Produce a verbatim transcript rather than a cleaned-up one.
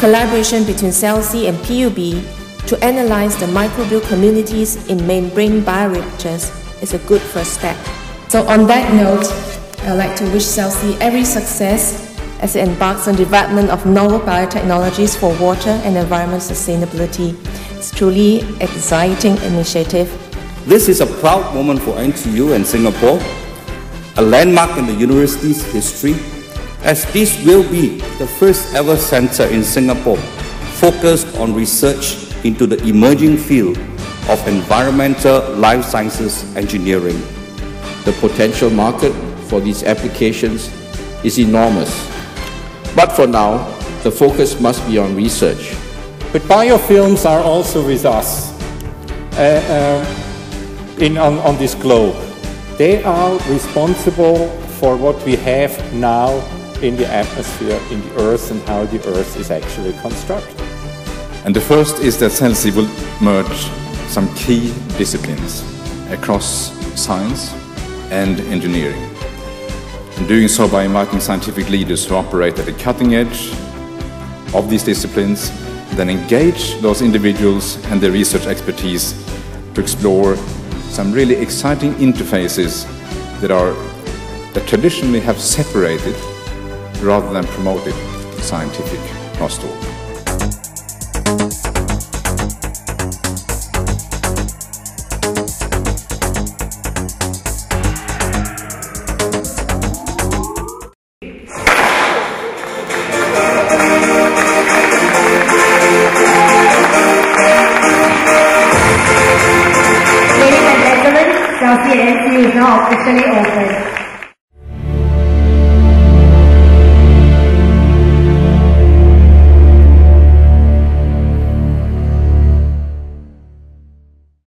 collaboration between CELSI and P U B to analyze the microbial communities in membrane bioreactors is a good first step. So on that note, I'd like to wish CELSI every success as it embarks on development of novel biotechnologies for water and environment sustainability. It's truly an exciting initiative. This is a proud moment for N T U and Singapore, a landmark in the university's history, as this will be the first ever centre in Singapore focused on research into the emerging field of environmental life sciences engineering. The potential market for these applications is enormous. But for now, the focus must be on research. But biofilms are also with us uh, uh, in, on, on this globe. They are responsible for what we have now in the atmosphere, in the Earth, and how the Earth is actually constructed. And the first is that CELSI will merge some key disciplines across science and engineering, and doing so by inviting scientific leaders who operate at the cutting edge of these disciplines, then engage those individuals and their research expertise to explore some really exciting interfaces that are that traditionally have separated rather than promoted scientific crosstalk. Ladies and gentlemen, CELSI N T U is now officially open.